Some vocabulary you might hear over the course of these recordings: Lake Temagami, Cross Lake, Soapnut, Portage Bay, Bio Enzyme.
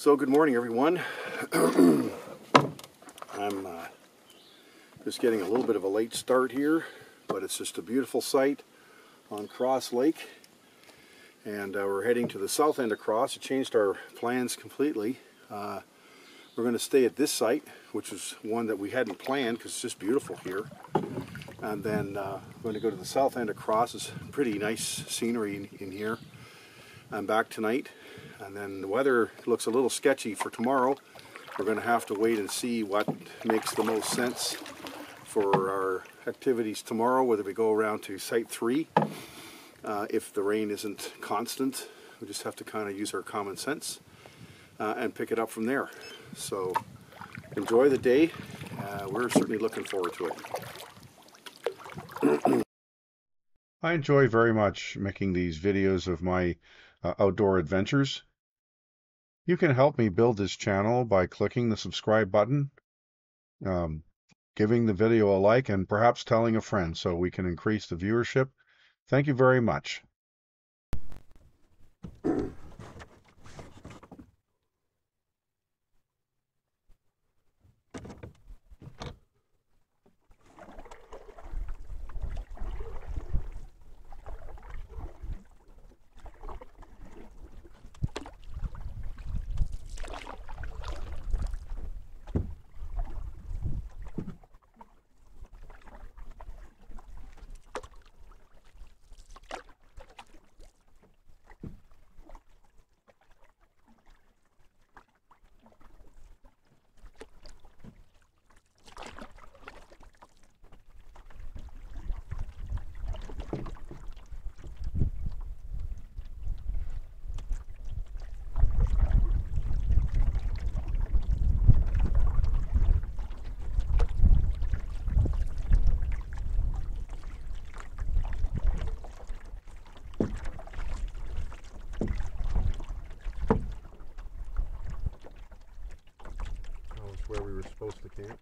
So good morning, everyone. I'm just getting a little bit of a late start here, but it's just a beautiful sight on Cross Lake. And we're heading to the south end of Cross. It changed our plans completely. We're going to stay at this site, which is one that we hadn't planned because it's just beautiful here. And then we're going to go to the south end of Cross. It's pretty nice scenery in here. I'm back tonight. And then the weather looks a little sketchy for tomorrow. We're going to have to wait and see what makes the most sense for our activities tomorrow, whether we go around to Site 3. If the rain isn't constant, we just have to kind of use our common sense and pick it up from there. So enjoy the day. We're certainly looking forward to it. I enjoy very much making these videos of my outdoor adventures. You can help me build this channel by clicking the subscribe button, giving the video a like, and perhaps telling a friend so we can increase the viewership. Thank you very much. Where we were supposed to camp.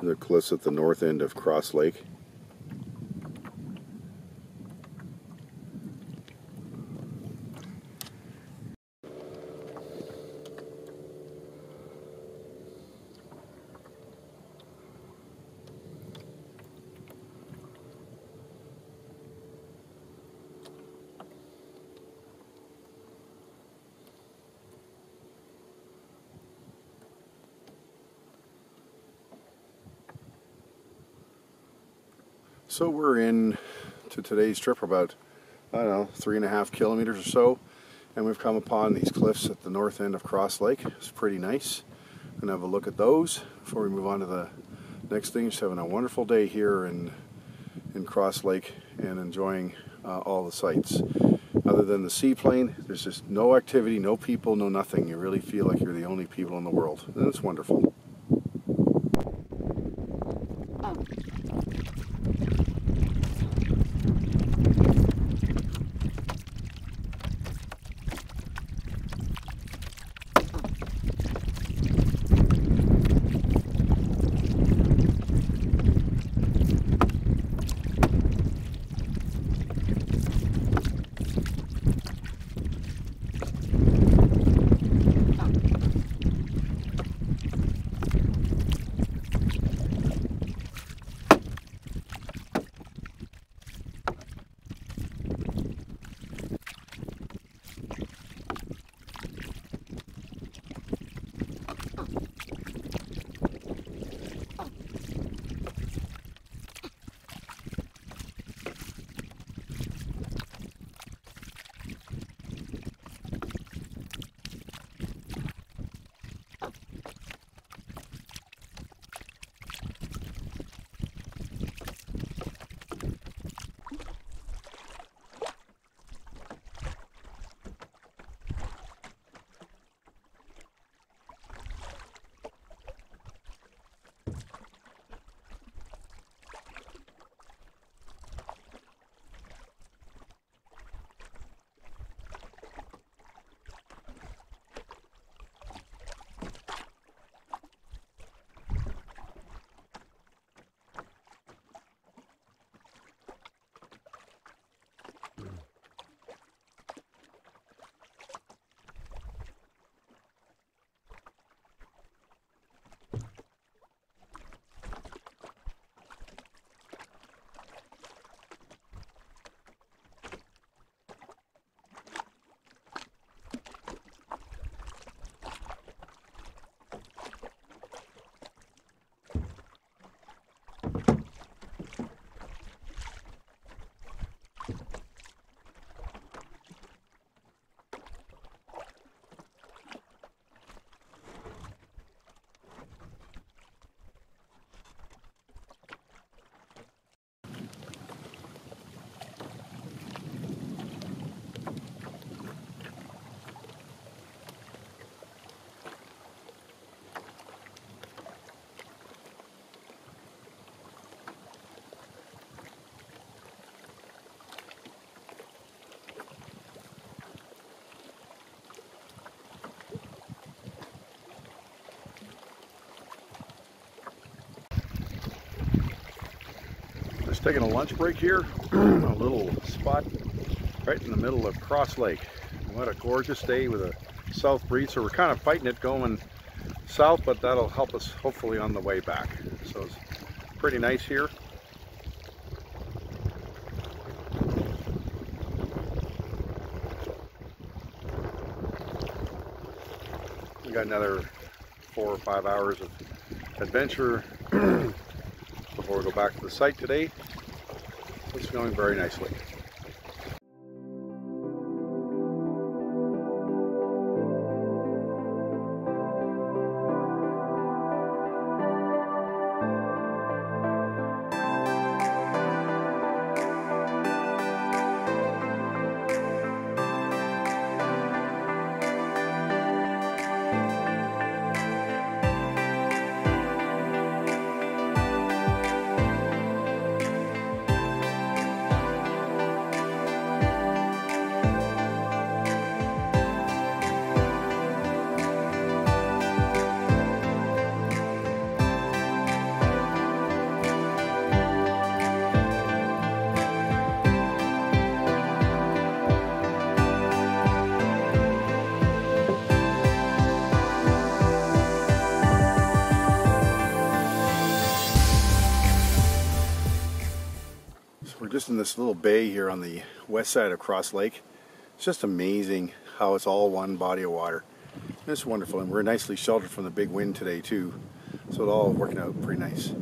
The cliffs at the north end of Cross Lake. So we're in to today's trip about I don't know, 3.5 kilometers or so, and we've come upon these cliffs at the north end of Cross Lake. It's pretty nice. I'm gonna have a look at those before we move on to the next thing. Just having a wonderful day here in Cross Lake and enjoying all the sights. Other than the seaplane, there's just no activity, no people, no nothing. You really feel like you're the only people in the world, and it's wonderful. Taking a lunch break here, a little spot right in the middle of Cross Lake. What a gorgeous day with a south breeze. So we're kind of fighting it going south, but that'll help us hopefully on the way back. So it's pretty nice here. We got another 4 or 5 hours of adventure before we go back to the site today. It's going very nicely. Just in this little bay here on the west side of Cross Lake. It's just amazing how it's all one body of water. And it's wonderful, and we're nicely sheltered from the big wind today too, so it's all working out pretty nice.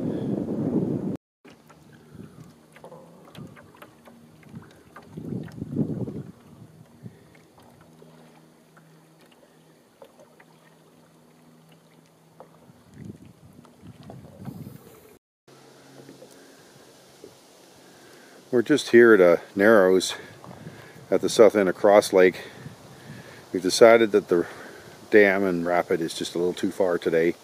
We're just here at Narrows at the south end of Cross Lake. We've decided that the dam and rapid is just a little too far today.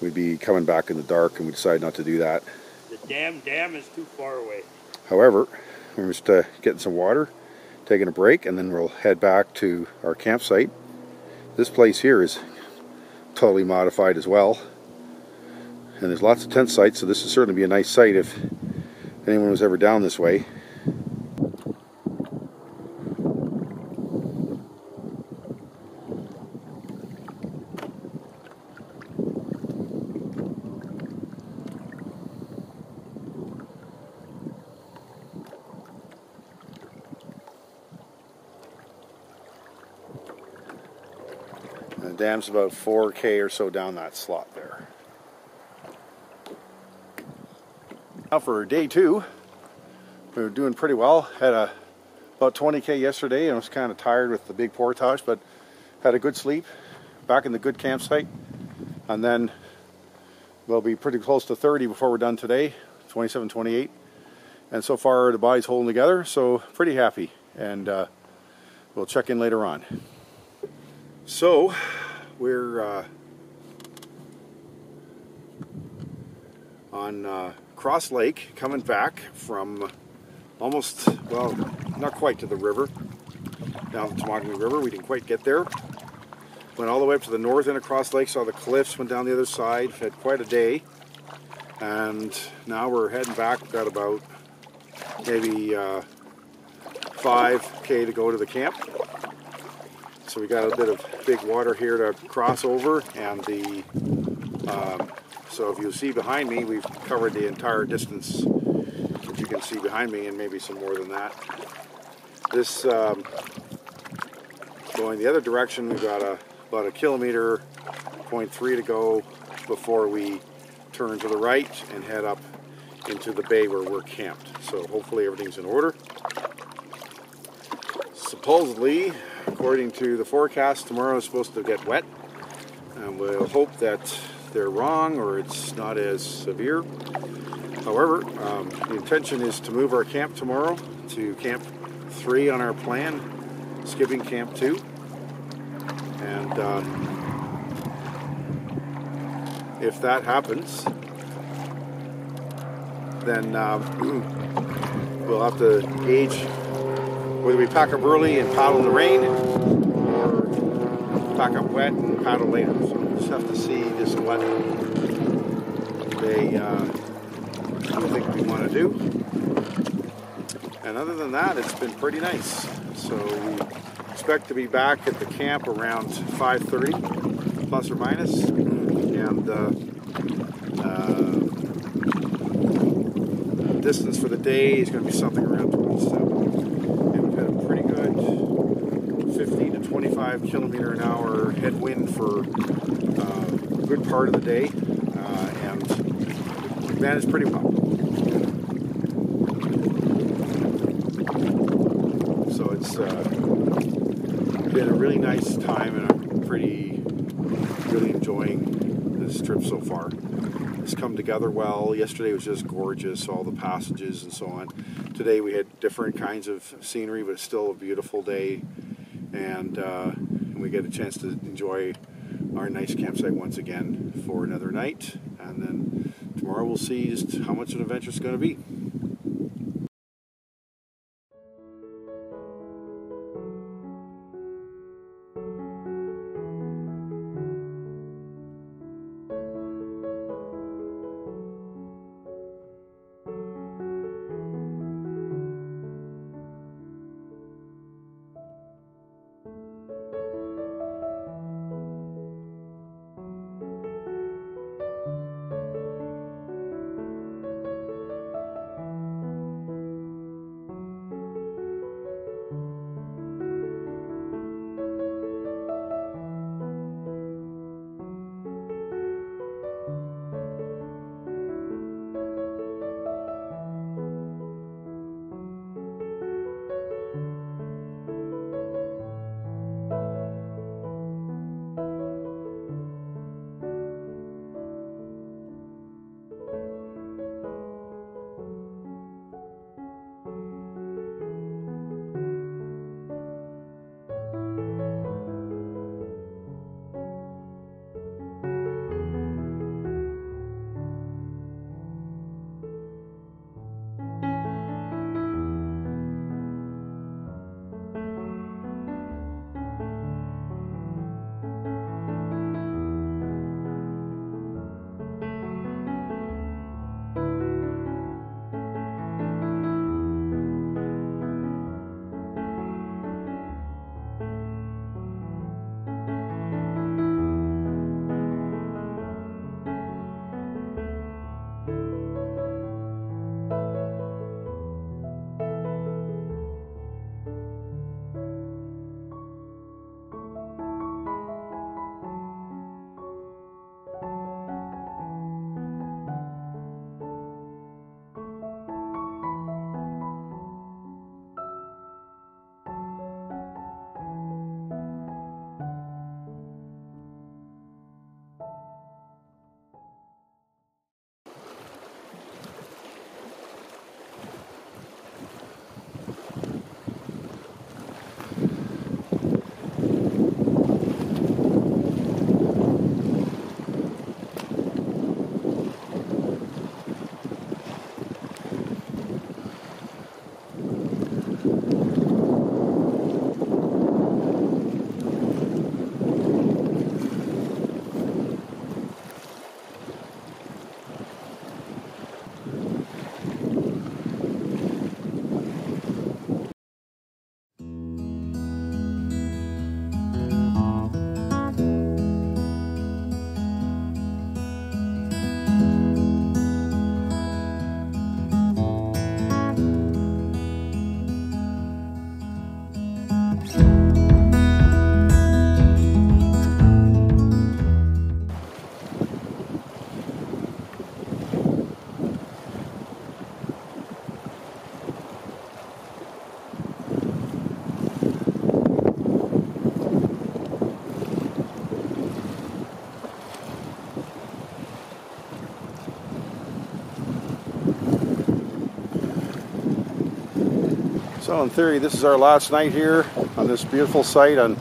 We'd be coming back in the dark, and we decided not to do that. The dam is too far away. However, we're just getting some water, taking a break, and then we'll head back to our campsite. This place here is totally modified as well, and there's lots of tent sites, so this would certainly be a nice site if anyone was ever down this way. And the dam's about 4K or so down that slot there. Now for day two, we were doing pretty well. Had about 20K yesterday, and I was kind of tired with the big portage, but had a good sleep, back in the good campsite, and then we'll be pretty close to 30 before we're done today, 27, 28, and so far the body's holding together, so pretty happy, and we'll check in later on. So we're on Cross Lake, coming back from almost, well, not quite to the river, down the Temagami River. We didn't quite get there. Went all the way up to the north end of Cross Lake, saw the cliffs, went down the other side, had quite a day. And now we're heading back. We've got about maybe 5K to go to the camp. So we got a bit of big water here to cross over, and the so if you see behind me, we've covered the entire distance that you can see behind me, and maybe some more than that. This, going the other direction, we've got about a kilometer, 0.3 to go before we turn to the right and head up into the bay where we're camped. So hopefully everything's in order. Supposedly, according to the forecast, tomorrow is supposed to get wet, and we'll hope that they're wrong or it's not as severe. However, the intention is to move our camp tomorrow to camp 3 on our plan, skipping camp 2, and if that happens, then we'll have to gauge whether we pack up early and paddle in the rain, or pack up wet and paddle later. So we'll just have to see just what they think we want to do. And other than that, it's been pretty nice. So we expect to be back at the camp around 5:30, plus or minus, and the distance for the day is going to be something around 27. 15 to 25 km/h headwind for a good part of the day, and we managed pretty well. So it's been a really nice time, and I'm really enjoying this trip so far. It's come together well. Yesterday was just gorgeous, all the passages and so on. Today we had different kinds of scenery, but it's still a beautiful day. And we get a chance to enjoy our nice campsite once again for another night, and then tomorrow we'll see just how much of an adventure it's going to be. So in theory, this is our last night here on this beautiful site on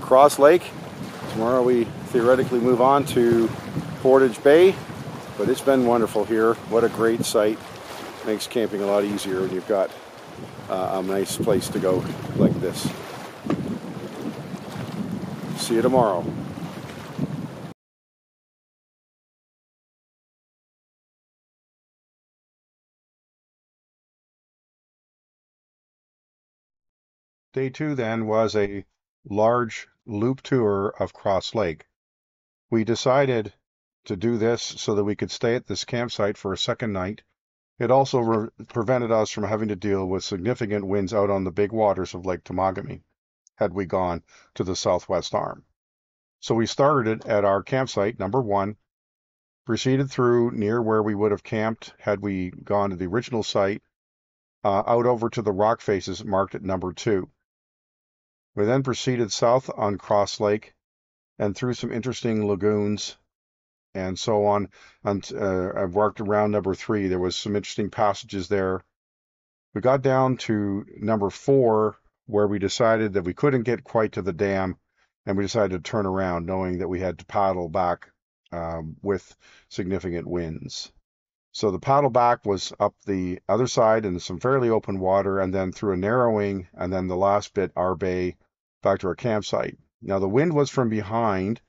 Cross Lake. Tomorrow we theoretically move on to Portage Bay, but it's been wonderful here. What a great site. Makes camping a lot easier when you've got a nice place to go like this. See you tomorrow. Day two then was a large loop tour of Cross Lake. We decided to do this so that we could stay at this campsite for a second night. It also prevented us from having to deal with significant winds out on the big waters of Lake Temagami had we gone to the southwest arm. So we started at our campsite number one, proceeded through near where we would have camped had we gone to the original site, out over to the rock faces marked at number two. We then proceeded south on Cross Lake and through some interesting lagoons and so on. And I've walked around number three. There was some interesting passages there. We got down to number four, where we decided that we couldn't get quite to the dam, and we decided to turn around, knowing that we had to paddle back with significant winds. So the paddle back was up the other side in some fairly open water, and then through a narrowing, and then the last bit, our bay, back to our campsite. Now the wind was from behind,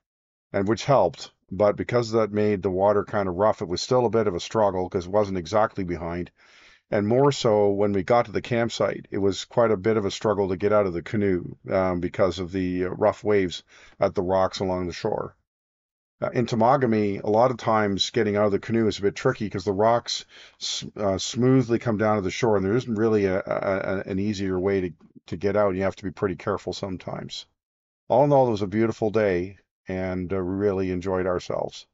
and which helped, but because that made the water kind of rough, it was still a bit of a struggle because it wasn't exactly behind. And more so when we got to the campsite, it was quite a bit of a struggle to get out of the canoe because of the rough waves at the rocks along the shore. In Temagami, a lot of times getting out of the canoe is a bit tricky because the rocks smoothly come down to the shore, and there isn't really an easier way to get out. You have to be pretty careful sometimes. All in all, it was a beautiful day, and we really enjoyed ourselves.